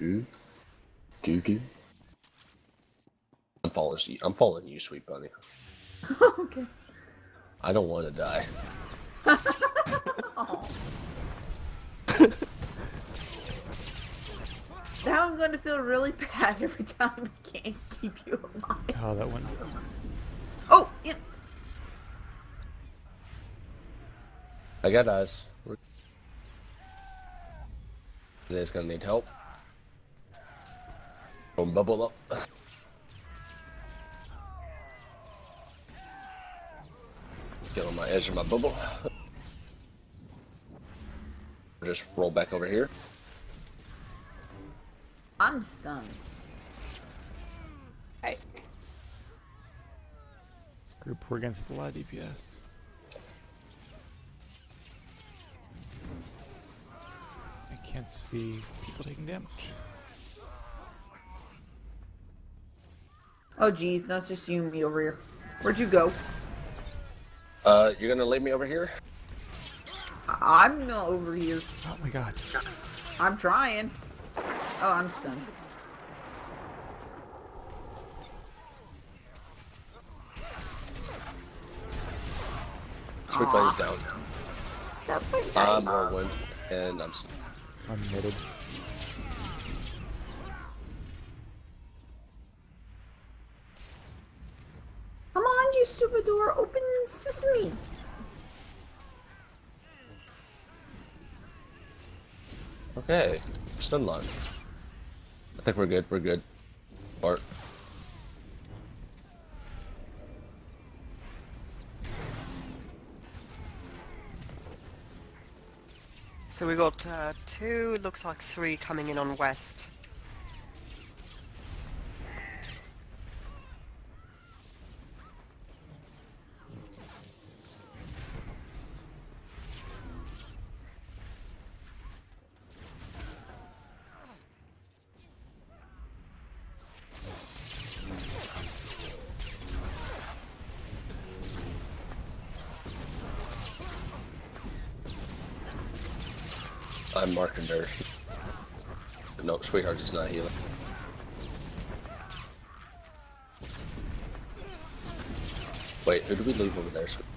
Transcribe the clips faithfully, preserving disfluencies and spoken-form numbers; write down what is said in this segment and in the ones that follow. do, do do. I'm following you. I'm following you, Sweet Bunny. Okay. I don't want to die. Oh. Now I'm going to feel really bad every time I can't keep you alive. Oh, that one. Oh, yeah. I got eyes. Today's gonna need help. Don't bubble up. Get on my edge of my bubble. Just roll back over here. I'm stunned. Hey. This group we're against is a lot of D P S. I can't see people taking damage. Oh geez, that's just you and me over here. Where'd you go? Uh, you're gonna leave me over here? I'm not over here. Oh my god. I'm trying. Oh, I'm stunned. Sweet Bunny's down. I'm whirlwind, and I'm stunned. I'm knitted. Come on, you stupid door, open sesame! Okay, stun line. I think we're good, we're good. Bart. So we got uh, two, looks like three coming in on west. I'm marking her. No, Sweetheart is not healing. Wait, who did we leave over there, Sweetheart?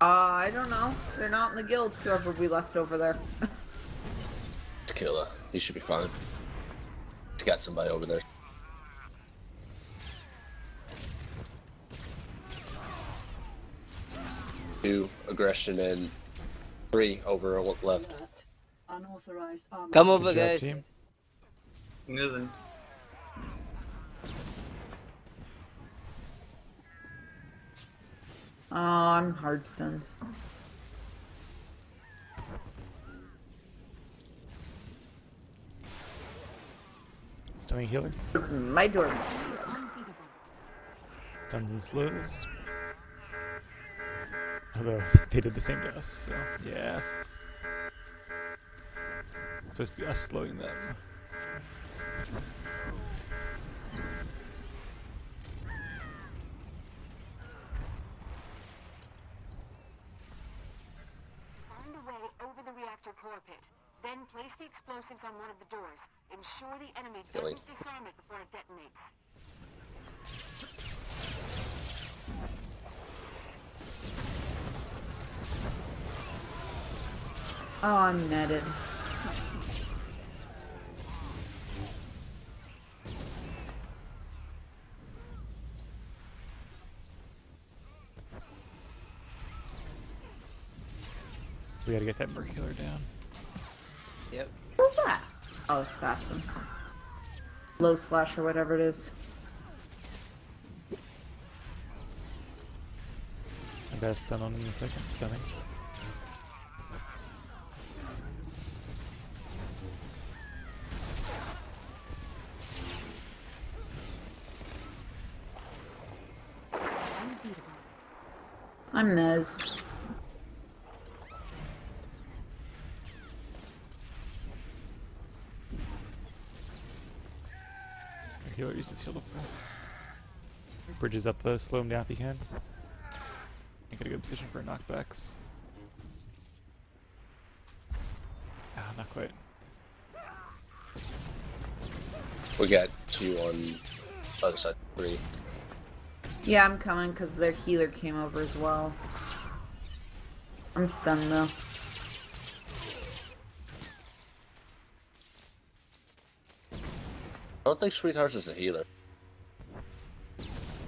Uh, I don't know. They're not in the guild, whoever we left over there. Tequila. He should be fine. He's got somebody over there. Two, aggression, and three over left. Unauthorized armor. Come over, guys. Nothing. Oh, I'm hard stunned. Stunning healer. It's my door. Stuns and slows. Although they did the same to us, so yeah. It's supposed to be us slowing them. Find a way over the reactor core pit. Then place the explosives on one of the doors. Ensure the enemy doesn't Billy. disarm it before it detonates. Oh, I'm netted. We gotta get that Mercular down. Yep. What's that? Oh, assassin. Low slash or whatever it is. I got a stun on him in a second. Stunning. I'm mezzed. Healer used to heal the floor. Bridges up though, slow him down if you can. Make it a good position for knockbacks. Ah, not quite. We got two on other side, three. Yeah, I'm coming because their healer came over as well. I'm stunned though. I don't think Sweethearts is a healer.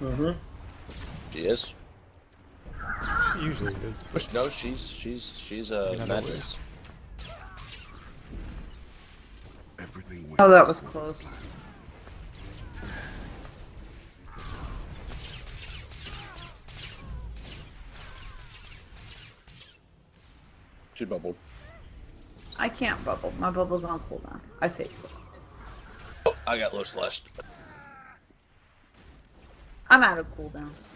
Mm-hmm. She is. She usually is. But... No, she's she's she's a uh, madness. Everything oh, that was close. She bubbled. I can't bubble. My bubble's on cooldown. I face it. Oh, I got low slashed. I'm out of cooldowns.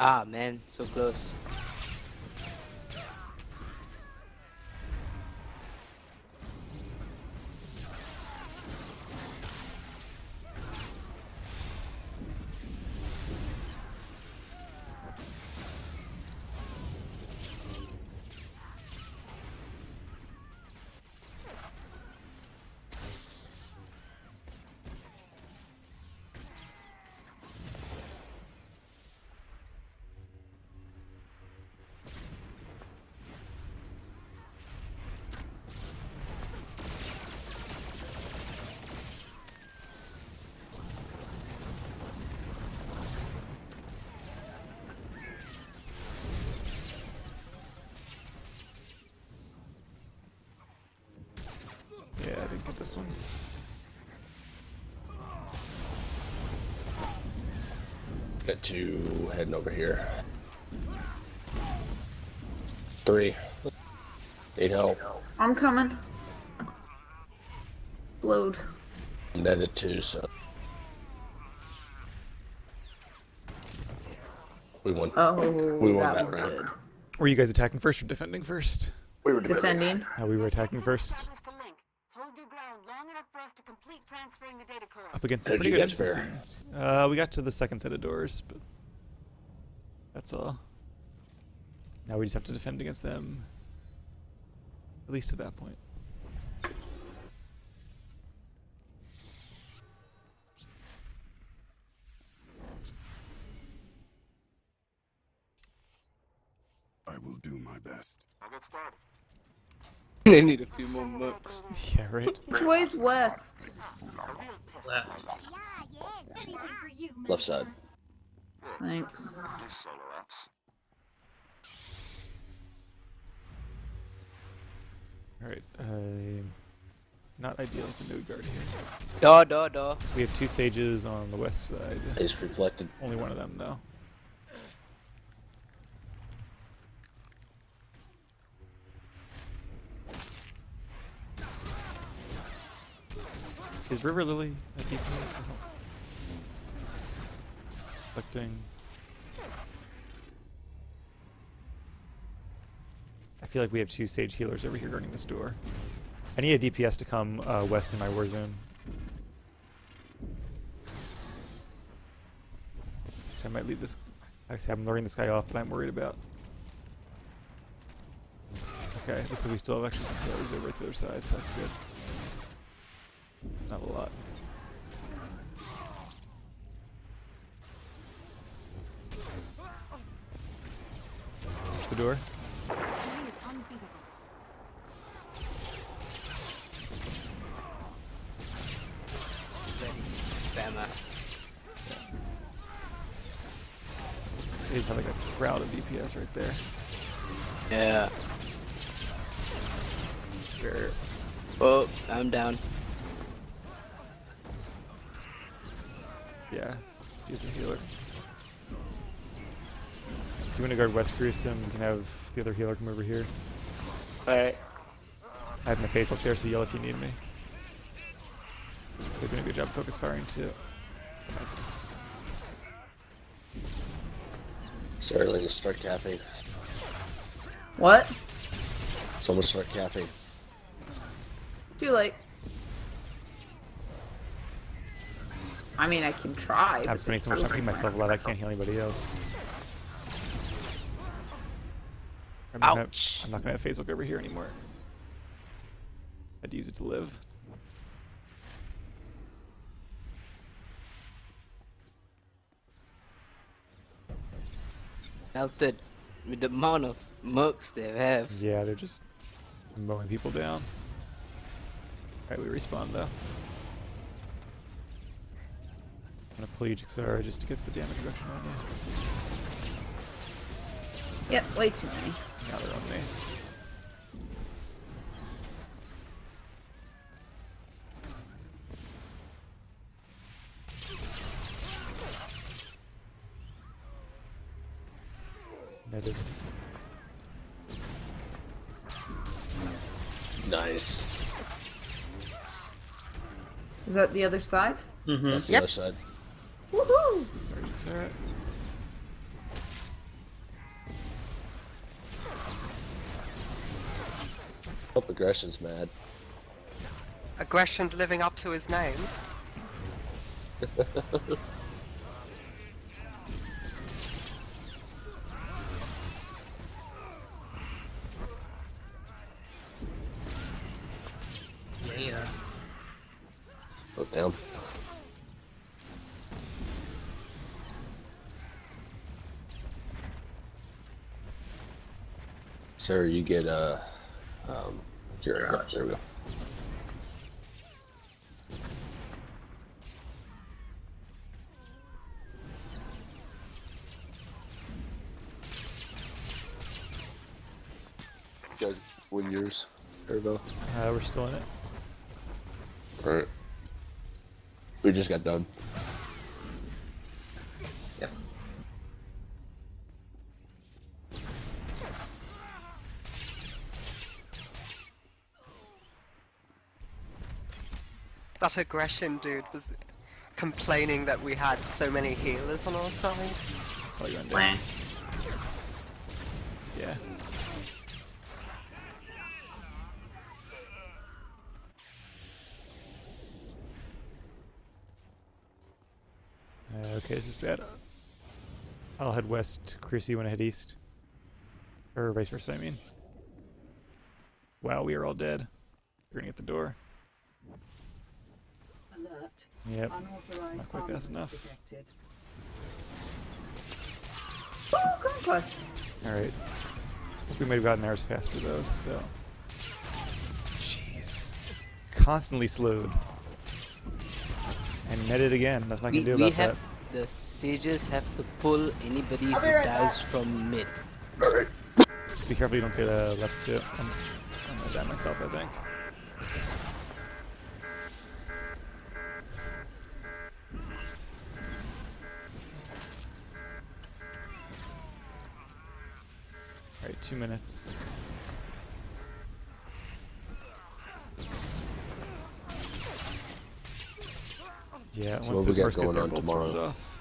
Ah man, so close. This one. Got two heading over here. Three. Need help. I'm coming. Load. I'm netted two, so. We won. Oh, we won that, that round. Good. Were you guys attacking first or defending first? We were defending. Defending. Uh, we were attacking first. Up against some pretty good M C Cs. Uh, we got to the second set of doors, but that's all. Now we just have to defend against them, at least at that point. I will do my best. I'll get started. They need a few more looks. Yeah, right. Which way is west? Left. Left side. Thanks. Alright, uh... not ideal with the new guard here. Duh, duh, duh. We have two sages on the west side. It's reflected. Only one of them, though. Is River Lily a D P? Reflecting. I feel like we have two Sage Healers over here guarding this door. I need a D P S to come uh, west in my war zone. I might leave this. Actually, I'm luring this guy off, but I'm worried about. Okay, looks like we still have actually some healers over at the other side, so that's good. Not a lot. Push the door. They just have like a crowd of D P S right there. Yeah. Sure. Oh, I'm down. Yeah, she's a healer. Do you want to guard West Gruesome? You can have the other healer come over here. Alright. I have my face up there, so yell if you need me. They're doing a good job focus firing too. Sorry, ladies, start capping. What? Someone start capping. Too late. I mean, I can try. I'm spending so much time keeping myself alive. I can't heal anybody else. I'm Ouch. Gonna, I'm not going to have Facebook over here anymore. I'd use it to live. Melted with the amount of mucks they have. Yeah, they're just mowing people down. Alright, we respawn though. I'm gonna pull you Jixara just to get the damage reduction on you. Yep, way too many. Now they're on me. Netted. Nice. Is that the other side? Mm-hmm. That's yep. the other side. Woohoo! Sorry, Jixara. Hope Aggression's mad. Aggression's living up to his name. Yeah. Oh, damn. Sir, you get a. Uh, um, your, yeah, there we go. You guys win yours, Ervo? Uh, we're still in it. Alright. We just got done. Yep. That Aggression dude was complaining that we had so many healers on our side. Oh, you're under. Yeah. Okay, this is bad. I'll head west, Chrissy, when I head east. Or vice versa, I mean. Wow, we are all dead. You're gonna get the door. Alert. Yep. Not quite fast enough. Oh, conquest! Alright. We might have gotten ours faster though, so. Jeez. Constantly slowed. And netted again, nothing I can we, do about that. The sages have to pull anybody who right dies back. From mid. Just be careful you don't get uh, left too. I'm, I'm gonna die myself, I think. Alright, two minutes. Yeah, so once those mercs get their bolts rolls off.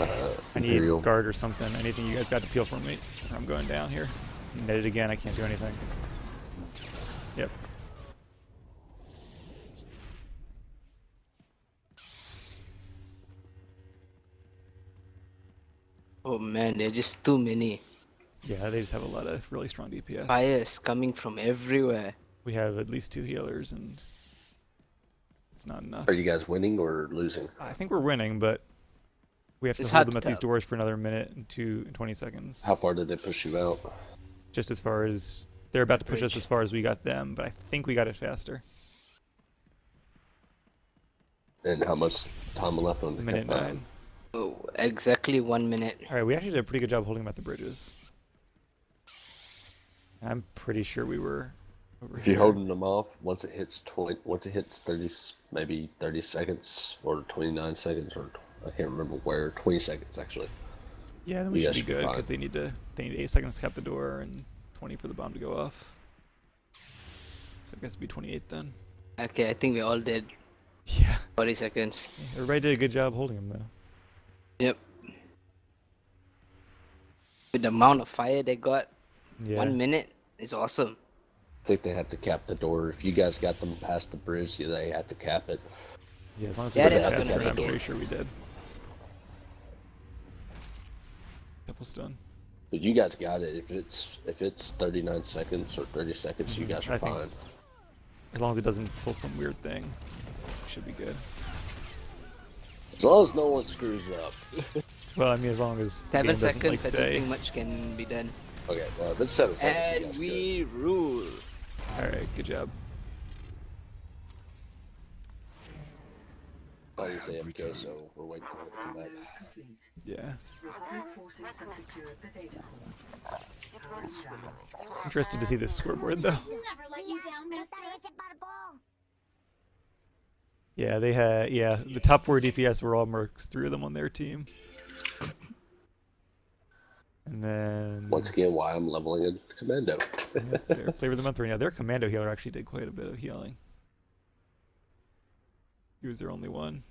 Uh, I need a guard or something. Anything you guys got to peel from me. I'm going down here. Net it again, I can't do anything. Yep. Oh man, they're just too many. Yeah, they just have a lot of really strong D P S. Fires coming from everywhere. We have at least two healers and... It's not enough. Are you guys winning or losing? I think we're winning, but we have to it's hold them at these doors for another minute and two and twenty seconds. How far did they push you out? Just as far as they're about to push us, as far as we got them, but I think we got it faster. And how much time left on the minute nine? Oh, exactly one minute. All right, we actually did a pretty good job holding them at the bridges. I'm pretty sure we were. Over if here. You're holding them off, once it hits twenty, once it hits thirty, maybe thirty seconds or twenty-nine seconds, or I can't remember where, twenty seconds actually. Yeah, then we should be good because they need to. They need eight seconds to cap the door and twenty for the bomb to go off. So I guess it'd be twenty-eight then. Okay, I think we all did. Yeah. Forty seconds. Yeah, everybody did a good job holding them though. Yep. With the amount of fire they got, yeah. One minute is awesome. I think they have to cap the door. If you guys got them past the bridge, they have to cap it. Yeah, as long as we did, I'm pretty sure we did. Double's done. But you guys got it. If it's if it's thirty-nine seconds or thirty seconds, mm-hmm. you guys are fine. As long as it doesn't pull some weird thing, it should be good. As long as no one screws up. Well, I mean, as long as seven game seconds, like, I say... don't think much can be done. Okay, well, that's seven seconds. And we good. Rule. All right, good job. I didn't say M K, so we're waiting for it to come back. Yeah. Interested to see this scoreboard, though. Yeah, they had. Yeah, the top four D P S were all mercs. Three of them on their team. And then once again, why I'm leveling in commando. Yeah, flavor of the month right now. Their commando healer actually did quite a bit of healing. He was their only one.